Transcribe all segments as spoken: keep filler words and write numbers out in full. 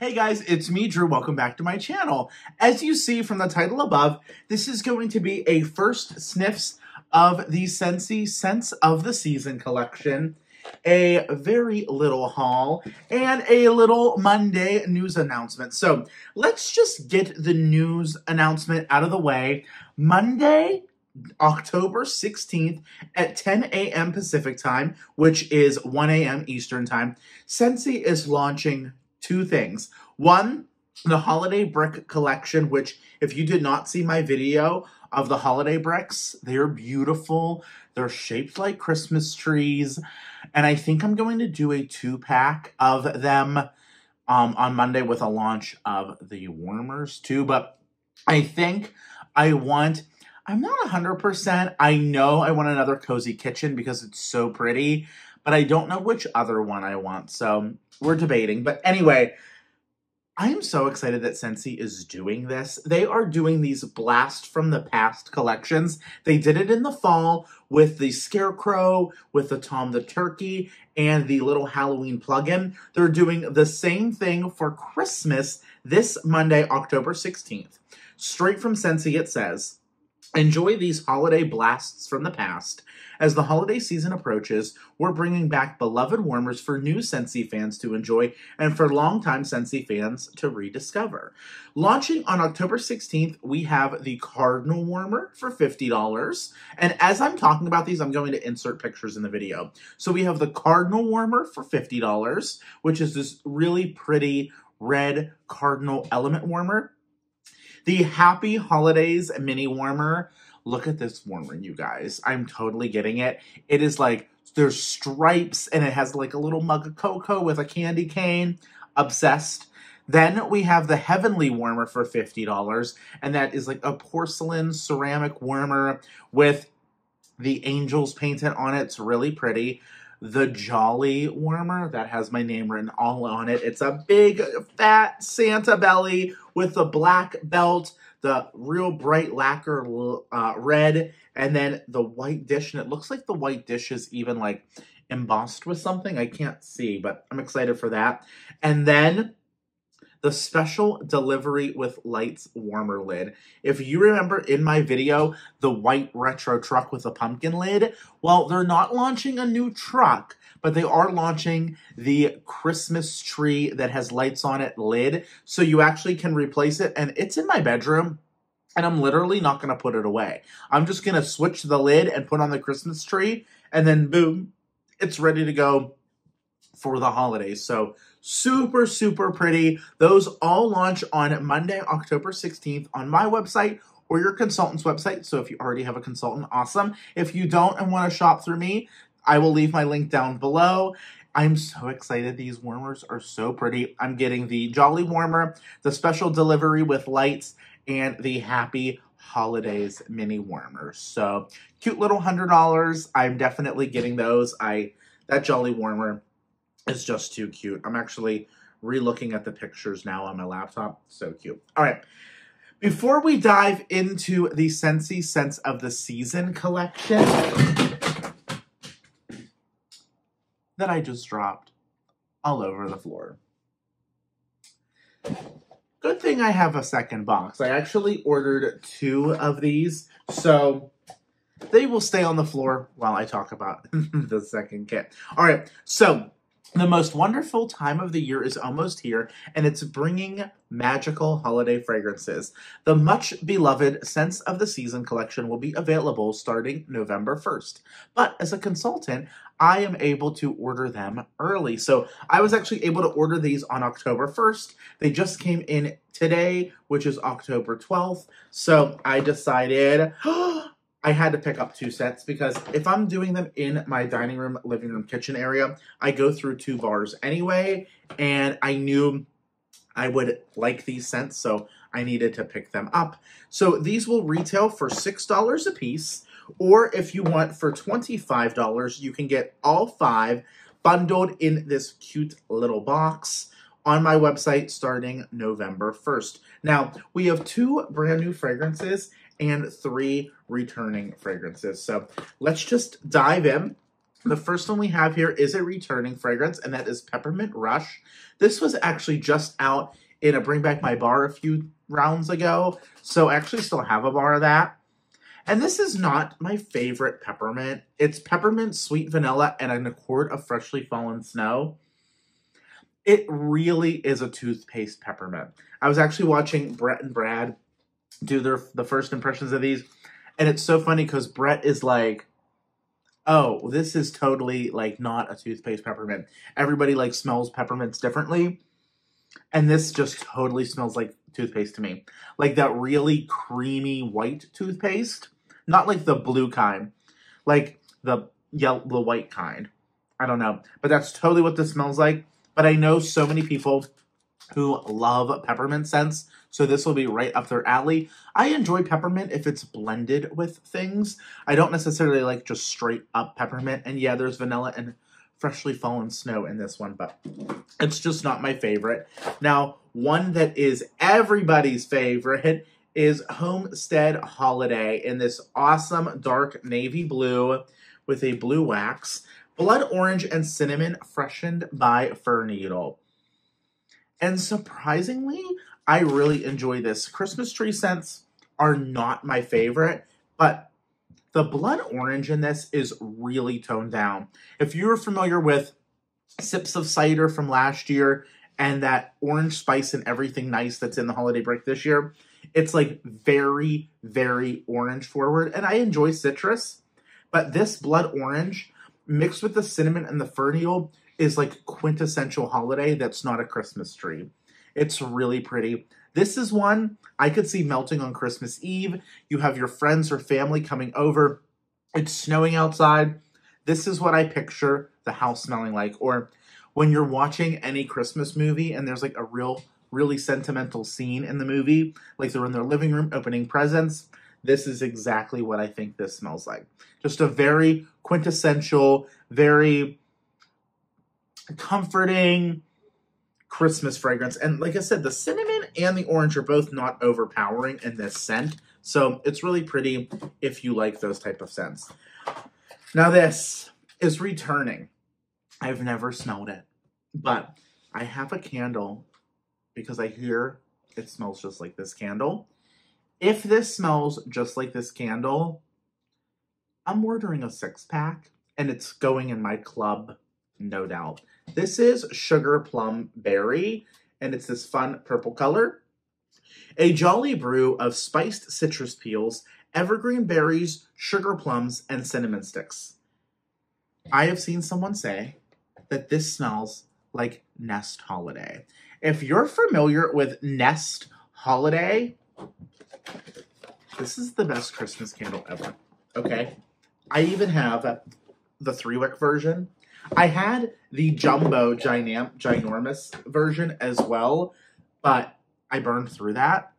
Hey guys, it's me, Drew. Welcome back to my channel. As you see from the title above, this is going to be a first sniffs of the Scentsy Scents of the Season collection, a very little haul, and a little Monday news announcement. So let's just get the news announcement out of the way. Monday, October sixteenth at ten A M Pacific time, which is one A M Eastern time, Scentsy is launching two things. One, the Holiday Brick Collection, which if you did not see my video of the holiday bricks, they're beautiful. They're shaped like Christmas trees. And I think I'm going to do a two-pack of them um, on Monday with a launch of the warmers too. But I think I want, I'm not one hundred percent. I know I want another cozy kitchen because it's so pretty, but I don't know which other one I want. So we're debating. But anyway, I am so excited that Scentsy is doing this. They are doing these blast from the past collections. They did it in the fall with the Scarecrow, with the Tom the Turkey, and the little Halloween plug-in. They're doing the same thing for Christmas this Monday, October sixteenth. Straight from Scentsy, it says, enjoy these holiday blasts from the past. As the holiday season approaches, we're bringing back beloved warmers for new Scentsy fans to enjoy and for longtime Scentsy fans to rediscover. Launching on October sixteenth, we have the Cardinal Warmer for fifty dollars. And as I'm talking about these, I'm going to insert pictures in the video. So we have the Cardinal Warmer for fifty dollars, which is this really pretty red cardinal element warmer. The Happy Holidays Mini Warmer. Look at this warmer, you guys. I'm totally getting it. It is like, there's stripes, and it has like a little mug of cocoa with a candy cane. Obsessed. Then we have the Heavenly Warmer for fifty dollars, and that is like a porcelain ceramic warmer with the angels painted on it. It's really pretty. The Jolly Warmer, that has my name written all on it. It's a big, fat Santa belly with the black belt, the real bright lacquer uh, red, and then the white dish. And it looks like the white dish is even like embossed with something. I can't see, but I'm excited for that. And then the Special Delivery with Lights Warmer Lid. If you remember in my video, the white retro truck with the pumpkin lid, well, they're not launching a new truck, but they are launching the Christmas tree that has lights on it lid, so you actually can replace it, and it's in my bedroom, and I'm literally not going to put it away. I'm just going to switch the lid and put on the Christmas tree, and then boom, it's ready to go for the holidays. So super, super pretty. Those all launch on Monday, October sixteenth on my website or your consultant's website. So if you already have a consultant, awesome. If you don't and want to shop through me, I will leave my link down below. I'm so excited. These warmers are so pretty. I'm getting the Jolly Warmer, the Special Delivery with Lights, and the Happy Holidays Mini Warmer. So cute little one hundred dollars. I'm definitely getting those. I that Jolly Warmer is just too cute. I'm actually re-looking at the pictures now on my laptop. So cute. All right. Before we dive into the Scentsy Scents of the Season collection that I just dropped all over the floor. Good thing I have a second box. I actually ordered two of these, so they will stay on the floor while I talk about the second kit. All right. So the most wonderful time of the year is almost here, and it's bringing magical holiday fragrances. The much-beloved Scents of the Season collection will be available starting November first. But as a consultant, I am able to order them early. So I was actually able to order these on October first. They just came in today, which is October twelfth. So I decided I had to pick up two sets because if I'm doing them in my dining room, living room, kitchen area, I go through two bars anyway, and I knew I would like these scents, so I needed to pick them up. So these will retail for six dollars a piece, or if you want for twenty-five dollars, you can get all five bundled in this cute little box on my website starting November first. Now, we have two brand new fragrances and three returning fragrances. So let's just dive in. The first one we have here is a returning fragrance, and that is Peppermint Rush. This was actually just out in a Bring Back My Bar a few rounds ago, so I actually still have a bar of that. And this is not my favorite peppermint. It's peppermint, sweet vanilla, and an accord of freshly fallen snow. It really is a toothpaste peppermint. I was actually watching Brett and Brad do their the first impressions of these, and it's so funny because Brett is like, oh, this is totally, like, not a toothpaste peppermint. Everybody, like, smells peppermints differently. And this just totally smells like toothpaste to me. Like, that really creamy white toothpaste. Not, like, the blue kind. Like, the yellow, the white kind. I don't know. But that's totally what this smells like. But I know so many people who love peppermint scents, so this will be right up their alley. I enjoy peppermint if it's blended with things. I don't necessarily like just straight up peppermint. And yeah, there's vanilla and freshly fallen snow in this one, but it's just not my favorite. Now, one that is everybody's favorite is Homestead Holiday in this awesome dark navy blue with a blue wax, blood orange and cinnamon freshened by fir needle. And surprisingly, I really enjoy this. Christmas tree scents are not my favorite, but the blood orange in this is really toned down. If you're familiar with Sips of Cider from last year and that orange spice and everything nice that's in the holiday break this year, it's like very, very orange forward. And I enjoy citrus, but this blood orange mixed with the cinnamon and the fir needle is like quintessential holiday that's not a Christmas tree. It's really pretty. This is one I could see melting on Christmas Eve. You have your friends or family coming over. It's snowing outside. This is what I picture the house smelling like. Or when you're watching any Christmas movie and there's like a real, really sentimental scene in the movie, like they're in their living room opening presents, this is exactly what I think this smells like. Just a very quintessential, very comforting Christmas fragrance. And like I said, the cinnamon and the orange are both not overpowering in this scent. So it's really pretty if you like those type of scents. Now this is returning. I've never smelled it, but I have a candle because I hear it smells just like this candle. If this smells just like this candle, I'm ordering a six pack and it's going in my club, no doubt. This is Sugar Plum Berry, and it's this fun purple color. A jolly brew of spiced citrus peels, evergreen berries, sugar plums, and cinnamon sticks. I have seen someone say that this smells like Nest Holiday. If you're familiar with Nest Holiday, this is the best Christmas candle ever, okay? I even have the three-wick version. I had the jumbo gina- ginormous version as well, but I burned through that.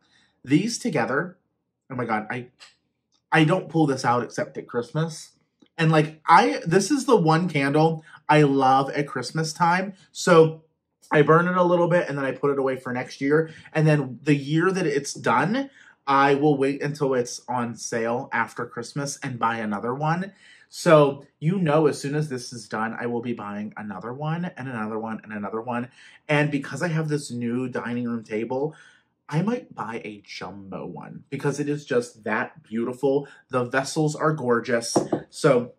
These together, oh my God, I I don't pull this out except at Christmas. And like, I this is the one candle I love at Christmas time. So I burn it a little bit and then I put it away for next year. And then the year that it's done, I will wait until it's on sale after Christmas and buy another one. So, you know, as soon as this is done, I will be buying another one and another one and another one. And because I have this new dining room table, I might buy a jumbo one because it is just that beautiful. The vessels are gorgeous. So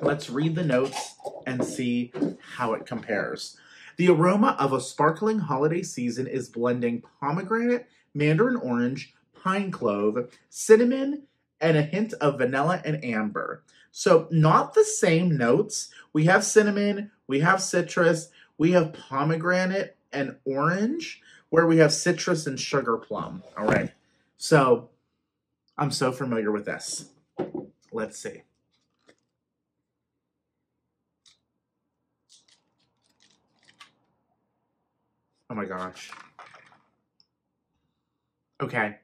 let's read the notes and see how it compares. The aroma of a sparkling holiday season is blending pomegranate, mandarin orange, pine clove, cinnamon, and a hint of vanilla and amber. So not the same notes. We have cinnamon, we have citrus, we have pomegranate and orange, where we have citrus and sugar plum. All right. So I'm so familiar with this. Let's see. Oh my gosh. Okay.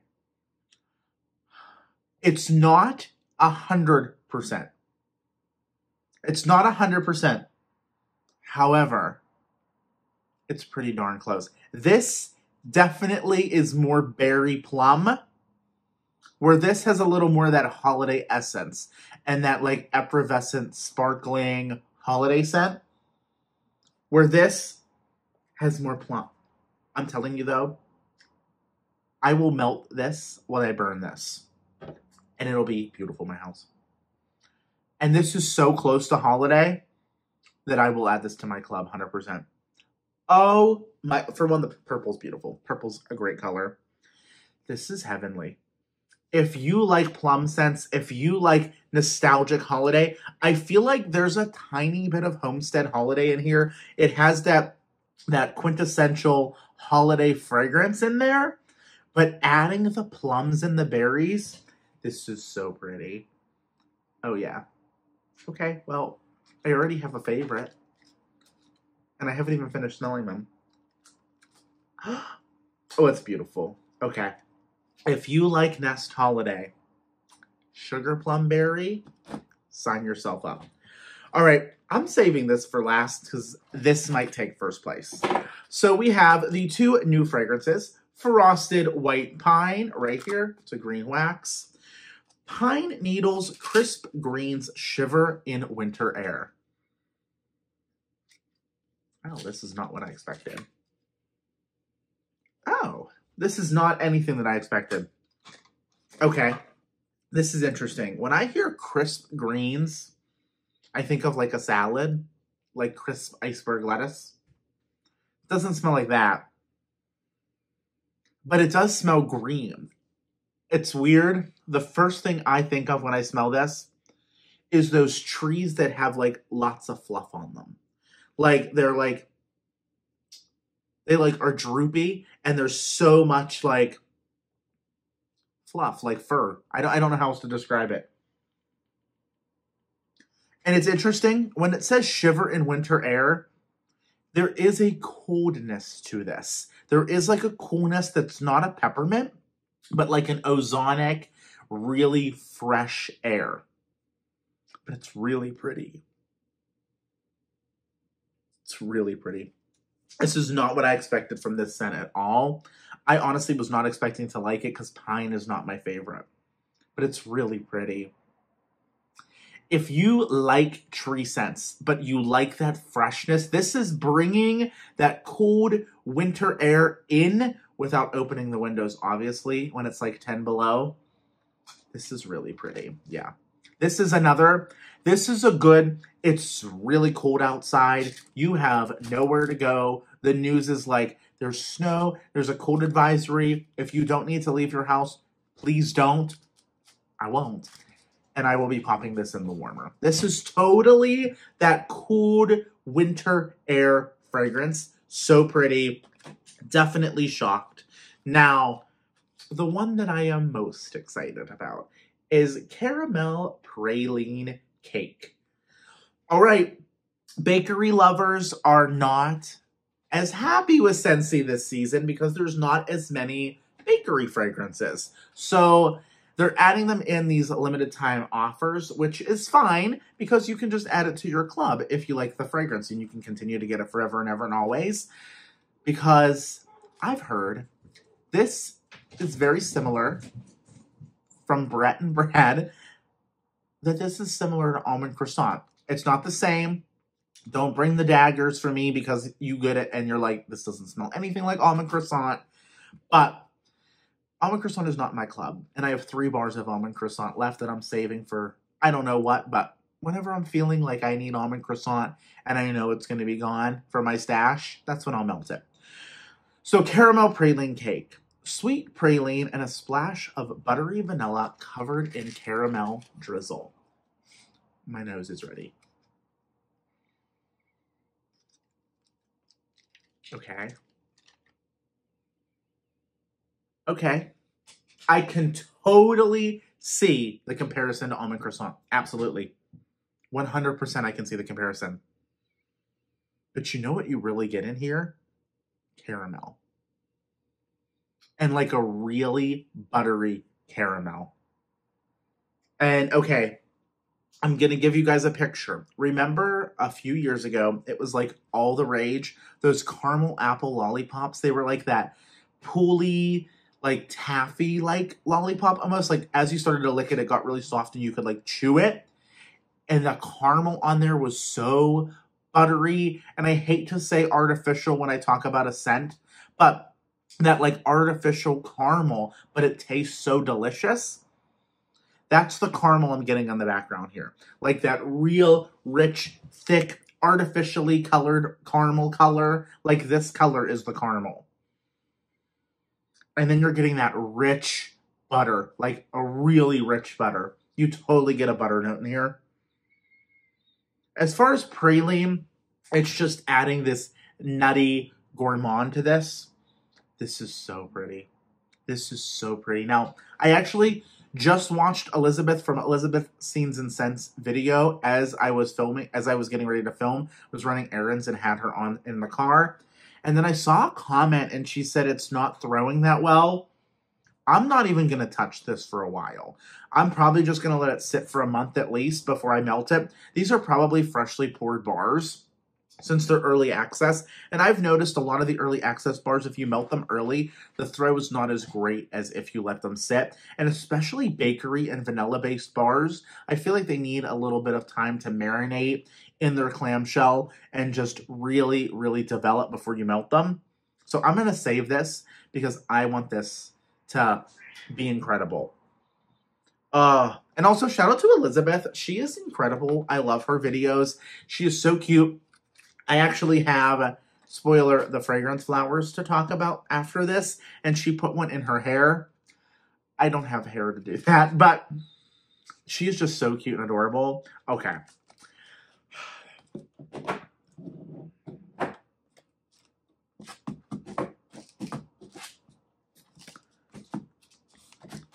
It's not a hundred percent. It's not one hundred percent. However, it's pretty darn close. This definitely is more berry plum, where this has a little more of that holiday essence and that like effervescent, sparkling holiday scent, where this has more plum. I'm telling you though, I will melt this while I burn this, and it'll be beautiful in my house. And this is so close to holiday that I will add this to my club one hundred percent. Oh my, for one, the purple's beautiful. Purple's a great color. This is heavenly. If you like plum scents, if you like nostalgic holiday, I feel like there's a tiny bit of Homestead Holiday in here. It has that, that quintessential holiday fragrance in there, but adding the plums and the berries, this is so pretty. Oh yeah. Okay, well, I already have a favorite, and I haven't even finished smelling them. Oh, it's beautiful. Okay. If you like Nest Holiday, Sugar Plum Berry, sign yourself up. All right, I'm saving this for last because this might take first place. So we have the two new fragrances, Frosted White Pine right here. It's a green wax. Pine Needles Crisp Greens Shiver in Winter Air. Oh, this is not what I expected. Oh. This is not anything that I expected. Okay, this is interesting. When I hear crisp greens, I think of like a salad, like crisp iceberg lettuce. It doesn't smell like that, but it does smell green. It's weird. The first thing I think of when I smell this is those trees that have like lots of fluff on them. Like they're like, they like are droopy and there's so much like fluff, like fur. I don't, I don't know how else to describe it. And it's interesting when it says shiver in winter air, there is a coldness to this. There is like a coolness that's not a peppermint, but like an ozonic, really fresh air. But it's really pretty. It's really pretty. This is not what I expected from this scent at all. I honestly was not expecting to like it because pine is not my favorite. But it's really pretty. If you like tree scents, but you like that freshness, this is bringing that cold winter air in without opening the windows, obviously, when it's like ten below. This is really pretty. Yeah. This is another, this is a good, it's really cold outside. You have nowhere to go. The news is like, there's snow, there's a cold advisory. If you don't need to leave your house, please don't. I won't. And I will be popping this in the warmer. This is totally that cold winter air fragrance. So pretty. Definitely shocked. Now, the one that I am most excited about is Caramel Praline Cake. All right, bakery lovers are not as happy with Scentsy this season because there's not as many bakery fragrances. So they're adding them in these limited time offers, which is fine because you can just add it to your club if you like the fragrance and you can continue to get it forever and ever and always. Because I've heard this is very similar from Brett and Brad, that this is similar to Almond Croissant. It's not the same. Don't bring the daggers for me because you get it and you're like, this doesn't smell anything like Almond Croissant. But Almond Croissant is not my club. And I have three bars of Almond Croissant left that I'm saving for I don't know what, but whenever I'm feeling like I need Almond Croissant and I know it's going to be gone for my stash, that's when I'll melt it. So Caramel Praline Cake. Sweet praline and a splash of buttery vanilla covered in caramel drizzle. My nose is ready. Okay. Okay. I can totally see the comparison to Almond Croissant. Absolutely. one hundred percent I can see the comparison. But you know what you really get in here? Caramel. And like a really buttery caramel. And okay, I'm going to give you guys a picture. Remember a few years ago, it was like all the rage. Those caramel apple lollipops, they were like that pooly, like taffy-like lollipop. Almost like as you started to lick it, it got really soft and you could like chew it. and the caramel on there was so buttery. And I hate to say artificial when I talk about a scent, but that like artificial caramel, but it tastes so delicious. That's the caramel I'm getting on the background here. Like that real rich, thick, artificially colored caramel color. Like this color is the caramel. And then you're getting that rich butter, like a really rich butter. You totally get a butter note in here. As far as praline, it's just adding this nutty gourmand to this. This is so pretty. This is so pretty. Now, I actually just watched Elizabeth from Elizabeth Scenes and Sense video as I was filming, as I was getting ready to film. I was running errands and had her on in the car. And then I saw a comment and she said it's not throwing that well. I'm not even going to touch this for a while. I'm probably just going to let it sit for a month at least before I melt it. These are probably freshly poured bars since they're early access. And I've noticed a lot of the early access bars, if you melt them early, the throw is not as great as if you let them sit. And especially bakery and vanilla-based bars, I feel like they need a little bit of time to marinate in their clamshell and just really, really develop before you melt them. So I'm going to save this because I want this to be incredible. Uh, and also shout out to Elizabeth. She is incredible. I love her videos. She is so cute. I actually have, spoiler, the fragrance flowers to talk about after this, and she put one in her hair. I don't have hair to do that, but she is just so cute and adorable. Okay.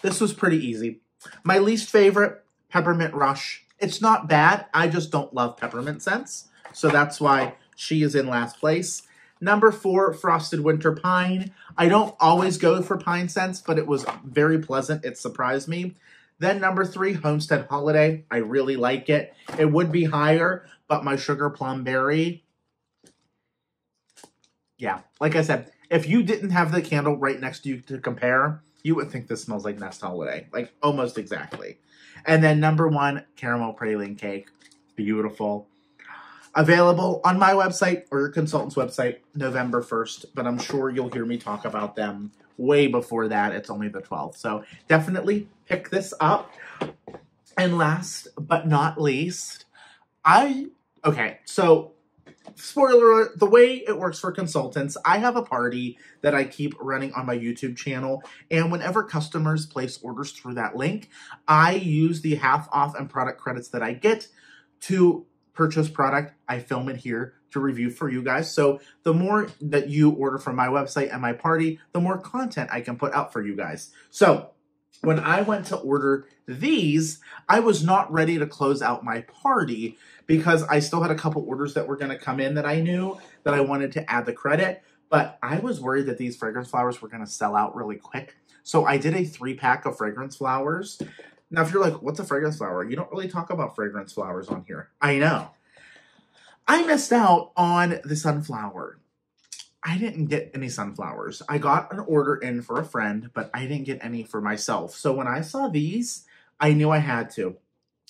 This was pretty easy. My least favorite, Peppermint Rush. It's not bad. I just don't love peppermint scents. So that's why she is in last place. Number four, Frosted Winter Pine. I don't always go for pine scents, but it was very pleasant. It surprised me. Then number three, Homestead Holiday. I really like it. It would be higher, but my Sugar Plum Berry. Yeah, like I said, if you didn't have the candle right next to you to compare, you would think this smells like Nest Holiday. Like almost exactly. And then number one, Caramel Praline Cake. Beautiful. Available on my website or your consultant's website November first, but I'm sure you'll hear me talk about them way before that. It's only the twelfth, so definitely pick this up. And last but not least, I, okay, so spoiler alert, the way it works for consultants, I have a party that I keep running on my YouTube channel, and whenever customers place orders through that link, I use the half off and product credits that I get to purchase product. I film it here to review for you guys. So the more that you order from my website and my party, the more content I can put out for you guys. So when I went to order these, I was not ready to close out my party because I still had a couple orders that were going to come in that I knew that I wanted to add the credit, but I was worried that these fragrance flowers were going to sell out really quick. So I did a three pack of fragrance flowers. Now, if you're like, what's a fragrance flower? You don't really talk about fragrance flowers on here. I know. I missed out on the sunflower. I didn't get any sunflowers. I got an order in for a friend, but I didn't get any for myself. So when I saw these, I knew I had to.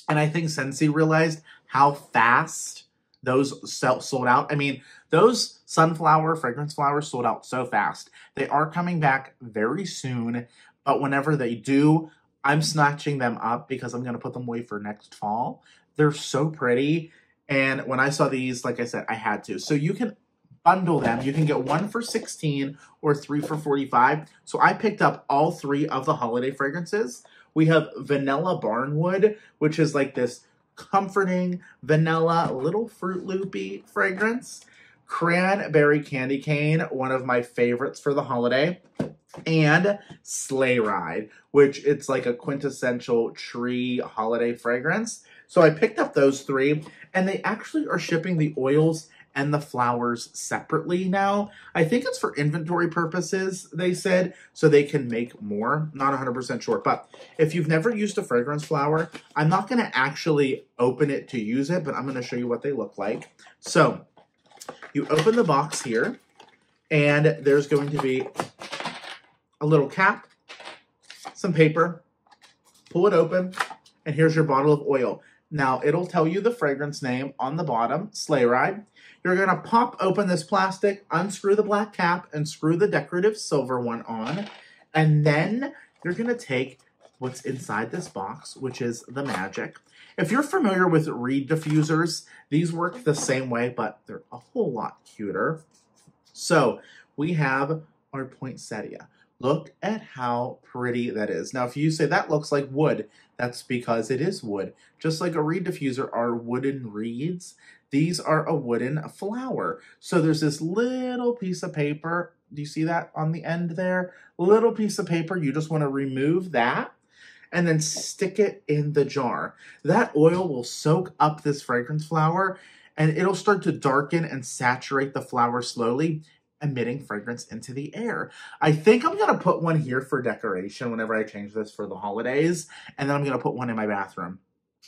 And I think Scentsy realized how fast those sold out. I mean, those sunflower fragrance flowers sold out so fast. They are coming back very soon, but whenever they do, I'm snatching them up because I'm going to put them away for next fall. They're so pretty. And when I saw these, like I said, I had to. So you can bundle them. You can get one for sixteen dollars or three for forty-five dollars. So I picked up all three of the holiday fragrances. We have Vanilla Barnwood, which is like this comforting vanilla, little Fruit Loopy fragrance. Cranberry Candy Cane, one of my favorites for the holiday. And Sleigh Ride, which it's like a quintessential tree holiday fragrance. So I picked up those three, and they actually are shipping the oils and the flowers separately now. I think it's for inventory purposes, they said, so they can make more. Not one hundred percent sure, but if you've never used a fragrance flower, I'm not going to actually open it to use it, but I'm going to show you what they look like. So you open the box here, and there's going to be a little cap, some paper, pull it open, and here's your bottle of oil. Now, it'll tell you the fragrance name on the bottom, Sleigh Ride. You're going to pop open this plastic, unscrew the black cap, and screw the decorative silver one on. And then you're going to take what's inside this box, which is the magic. If you're familiar with reed diffusers, these work the same way, but they're a whole lot cuter. So we have our poinsettia. Look at how pretty that is. Now, if you say that looks like wood, that's because it is wood. Just like a reed diffuser are wooden reeds, these are a wooden flower. So there's this little piece of paper. Do you see that on the end there? Little piece of paper. You just want to remove that and then stick it in the jar. That oil will soak up this fragrance flower, and it'll start to darken and saturate the flower slowly, emitting fragrance into the air. I think I'm going to put one here for decoration whenever I change this for the holidays, and then I'm going to put one in my bathroom.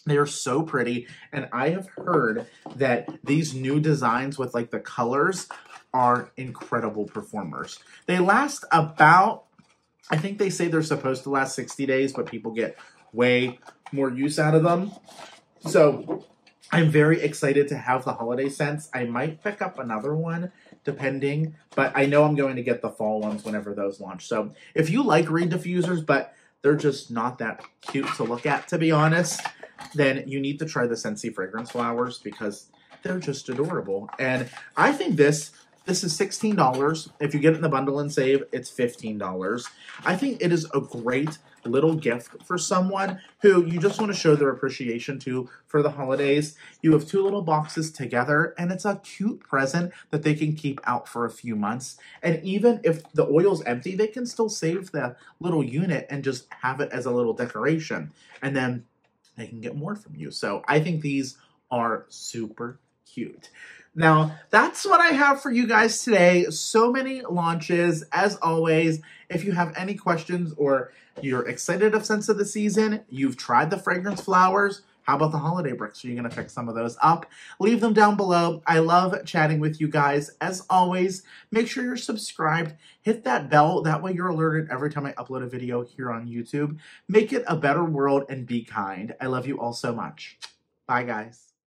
They are so pretty, and I have heard that these new designs with like the colors are incredible performers. They last about, I think they say they're supposed to last sixty days, but people get way more use out of them. So I'm very excited to have the holiday scents. I might pick up another one, depending, but I know I'm going to get the fall ones whenever those launch. So if you like reed diffusers, but they're just not that cute to look at, to be honest, then you need to try the Scentsy fragrance flowers because they're just adorable. And I think this, this is sixteen dollars. If you get it in the bundle and save, it's fifteen dollars. I think it is a great little gift for someone who you just want to show their appreciation to for the holidays. You have two little boxes together, and it's a cute present that they can keep out for a few months. And even if the oil's empty, they can still save the little unit and just have it as a little decoration. And then they can get more from you. So I think these are super cute. Now, that's what I have for you guys today. So many launches, as always. If you have any questions or you're excited of scents of the season, you've tried the fragrance flowers, how about the holiday bricks? Are you going to pick some of those up? Leave them down below. I love chatting with you guys. As always, make sure you're subscribed. Hit that bell. That way you're alerted every time I upload a video here on YouTube. Make it a better world and be kind. I love you all so much. Bye, guys.